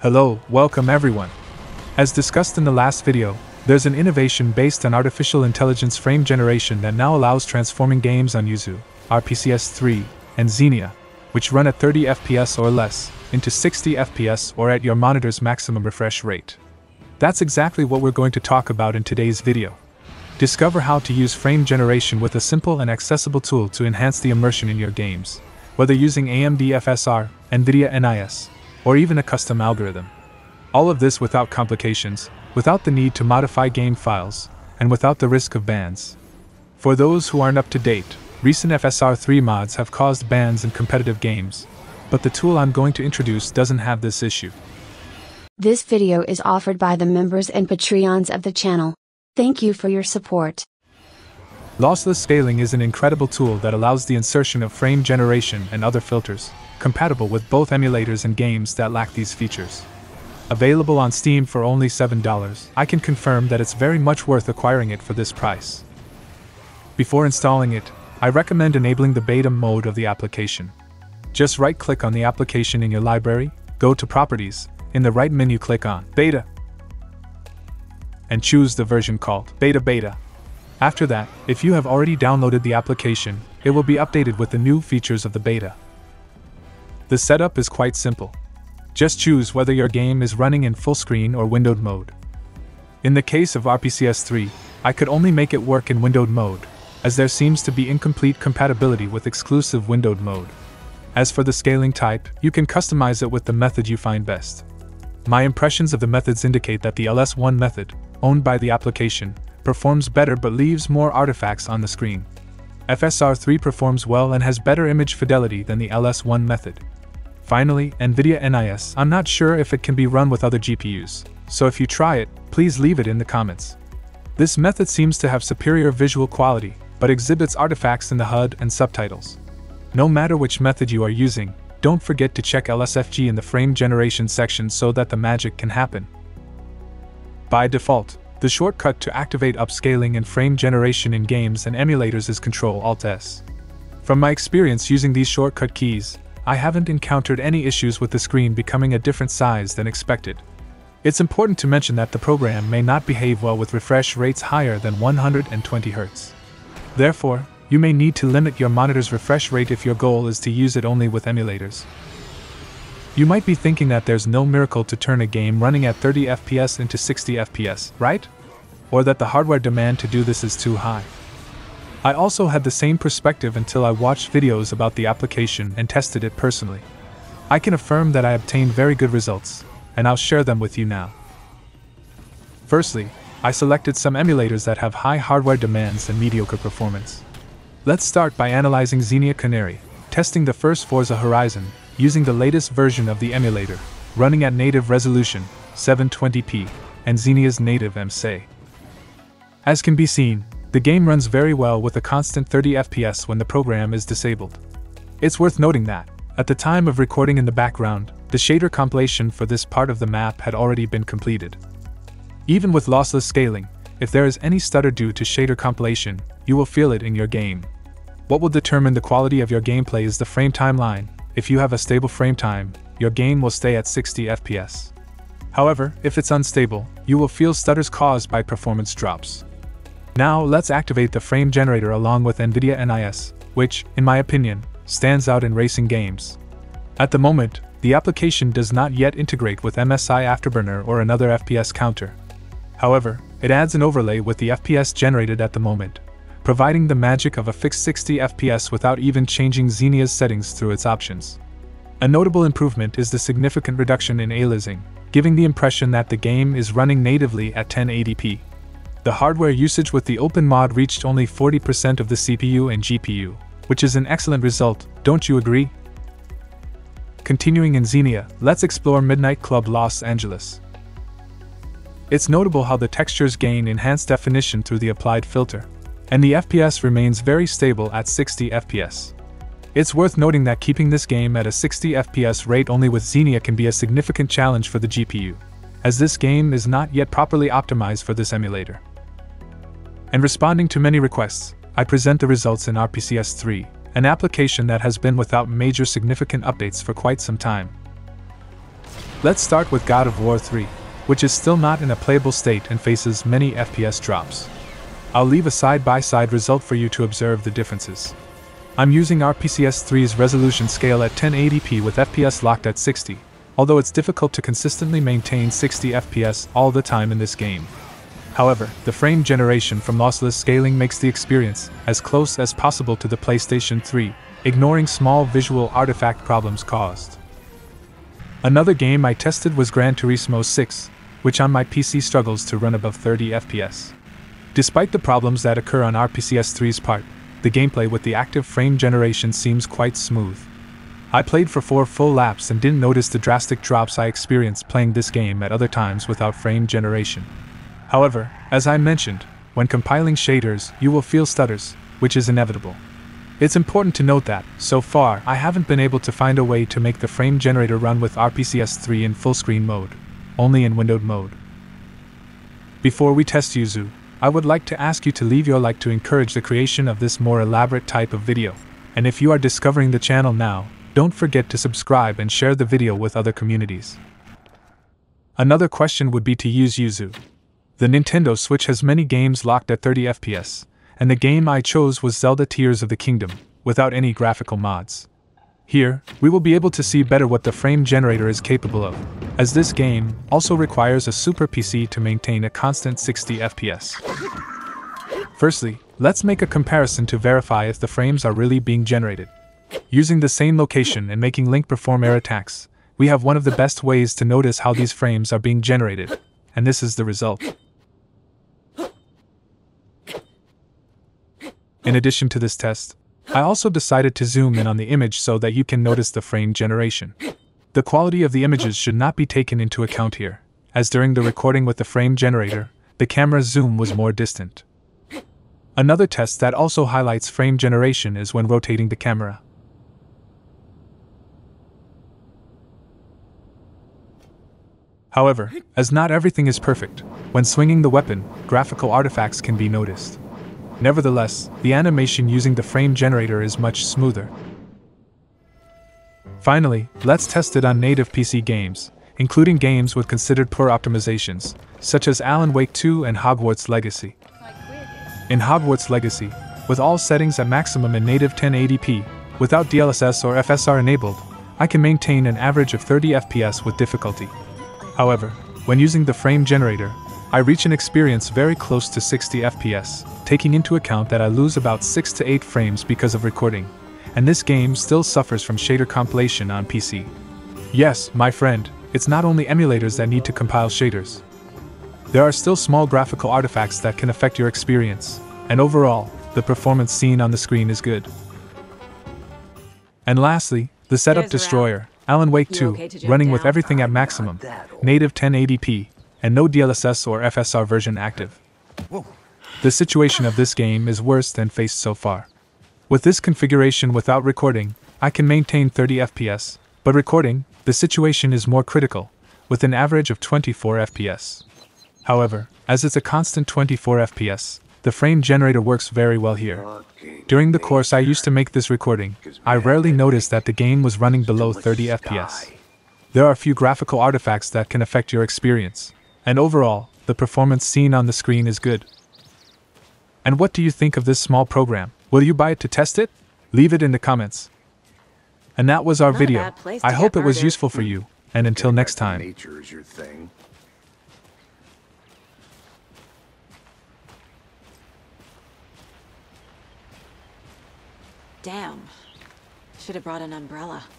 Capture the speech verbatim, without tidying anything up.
Hello, welcome everyone. As discussed in the last video, there's an innovation based on artificial intelligence frame generation that now allows transforming games on Yuzu, R P C S three, and Xenia, which run at thirty F P S or less, into sixty F P S or at your monitor's maximum refresh rate. That's exactly what we're going to talk about in today's video. Discover how to use frame generation with a simple and accessible tool to enhance the immersion in your games, whether using A M D F S R, NVIDIA N I S, or even a custom algorithm. All of this without complications, without the need to modify game files, and without the risk of bans. For those who aren't up to date, recent F S R three mods have caused bans in competitive games, but the tool I'm going to introduce doesn't have this issue. This video is offered by the members and Patreons of the channel. Thank you for your support. Lossless Scaling is an incredible tool that allows the insertion of frame generation and other filters, compatible with both emulators and games that lack these features. Available on Steam for only seven dollars, I can confirm that it's very much worth acquiring it for this price. Before installing it, I recommend enabling the beta mode of the application. Just right-click on the application in your library, go to Properties, in the right menu click on Beta, and choose the version called Beta Beta. After that, if you have already downloaded the application, it will be updated with the new features of the beta. The setup is quite simple. Just choose whether your game is running in full screen or windowed mode. In the case of R P C S three, I could only make it work in windowed mode, as there seems to be incomplete compatibility with exclusive windowed mode. As for the scaling type, you can customize it with the method you find best. My impressions of the methods indicate that the L S one method, owned by the application, performs better but leaves more artifacts on the screen. F S R three performs well and has better image fidelity than the L S one method. Finally, NVIDIA N I S. I'm not sure if it can be run with other G P Us, so if you try it, please leave it in the comments. This method seems to have superior visual quality, but exhibits artifacts in the H U D and subtitles. No matter which method you are using, don't forget to check L S F G in the frame generation section so that the magic can happen. By default, the shortcut to activate upscaling and frame generation in games and emulators is control alt S. From my experience using these shortcut keys, I haven't encountered any issues with the screen becoming a different size than expected. It's important to mention that the program may not behave well with refresh rates higher than one hundred twenty hertz. Therefore, you may need to limit your monitor's refresh rate if your goal is to use it only with emulators. You might be thinking that there's no miracle to turn a game running at thirty F P S into sixty F P S, right? Or that the hardware demand to do this is too high. I also had the same perspective until I watched videos about the application and tested it personally. I can affirm that I obtained very good results, and I'll share them with you now. Firstly, I selected some emulators that have high hardware demands and mediocre performance. Let's start by analyzing Xenia Canary, testing the first Forza Horizon, using the latest version of the emulator, running at native resolution, seven twenty p, and Xenia's native M S A A. As can be seen, the game runs very well with a constant thirty F P S when the program is disabled. It's worth noting that, at the time of recording in the background, the shader compilation for this part of the map had already been completed. Even with lossless scaling, if there is any stutter due to shader compilation, you will feel it in your game. What will determine the quality of your gameplay is the frame timeline. If you have a stable frame time, your game will stay at sixty F P S. However, if it's unstable, you will feel stutters caused by performance drops. Now let's activate the frame generator along with NVIDIA N I S, which, in my opinion, stands out in racing games. At the moment, the application does not yet integrate with M S I Afterburner or another F P S counter. However, it adds an overlay with the F P S generated at the moment, providing the magic of a fixed sixty F P S without even changing Xenia's settings through its options. A notable improvement is the significant reduction in aliasing, giving the impression that the game is running natively at ten eighty p. The hardware usage with the OpenMod reached only forty percent of the C P U and G P U, which is an excellent result, don't you agree? Continuing in Xenia, let's explore Midnight Club Los Angeles. It's notable how the textures gain enhanced definition through the applied filter, and the F P S remains very stable at sixty F P S. It's worth noting that keeping this game at a sixty F P S rate only with Xenia can be a significant challenge for the G P U, as this game is not yet properly optimized for this emulator. And responding to many requests, I present the results in R P C S three, an application that has been without major significant updates for quite some time. Let's start with God of War three, which is still not in a playable state and faces many F P S drops. I'll leave a side-by-side result for you to observe the differences. I'm using R P C S three's resolution scale at ten eighty p with F P S locked at sixty, although it's difficult to consistently maintain sixty F P S all the time in this game. However, the frame generation from lossless scaling makes the experience as close as possible to the PlayStation three, ignoring small visual artifact problems caused. Another game I tested was Gran Turismo six, which on my P C struggles to run above thirty F P S. Despite the problems that occur on R P C S three's part, the gameplay with the active frame generation seems quite smooth. I played for four full laps and didn't notice the drastic drops I experienced playing this game at other times without frame generation. However, as I mentioned, when compiling shaders, you will feel stutters, which is inevitable. It's important to note that, so far, I haven't been able to find a way to make the frame generator run with R P C S three in full-screen mode, only in windowed mode. Before we test Yuzu, I would like to ask you to leave your like to encourage the creation of this more elaborate type of video, and if you are discovering the channel now, don't forget to subscribe and share the video with other communities. Another question would be to use Yuzu. The Nintendo Switch has many games locked at thirty F P S, and the game I chose was Zelda Tears of the Kingdom, without any graphical mods. Here, we will be able to see better what the frame generator is capable of, as this game also requires a super P C to maintain a constant sixty F P S. Firstly, let's make a comparison to verify if the frames are really being generated. Using the same location and making Link perform air attacks, we have one of the best ways to notice how these frames are being generated, and this is the result. In addition to this test, I also decided to zoom in on the image so that you can notice the frame generation. The quality of the images should not be taken into account here, as during the recording with the frame generator, the camera's zoom was more distant. Another test that also highlights frame generation is when rotating the camera. However, as not everything is perfect, when swinging the weapon, graphical artifacts can be noticed. Nevertheless, the animation using the frame generator is much smoother. Finally, let's test it on native P C games, including games with considered poor optimizations, such as Alan Wake two and Hogwarts Legacy. In Hogwarts Legacy, with all settings at maximum in native ten eighty p, without D L S S or F S R enabled, I can maintain an average of thirty F P S with difficulty. However, when using the frame generator, I reach an experience very close to sixty F P S, taking into account that I lose about six to eight frames because of recording, and this game still suffers from shader compilation on P C. Yes, my friend, it's not only emulators that need to compile shaders. There are still small graphical artifacts that can affect your experience, and overall, the performance seen on the screen is good. And lastly, the setup destroyer, Alan Wake two, running with everything at maximum, native ten eighty p, and no D L S S or F S R version active. The situation of this game is worse than faced so far. With this configuration without recording, I can maintain thirty F P S, but recording, the situation is more critical, with an average of twenty-four F P S. However, as it's a constant twenty-four F P S, the frame generator works very well here. During the course I used to make this recording, I rarely noticed that the game was running below thirty F P S. There are a few graphical artifacts that can affect your experience, and overall, the performance seen on the screen is good. And what do you think of this small program? Will you buy it to test it? Leave it in the comments. And that was our video. I hope it was useful for you, and until next time. Nature is your thing. Damn. Should have brought an umbrella.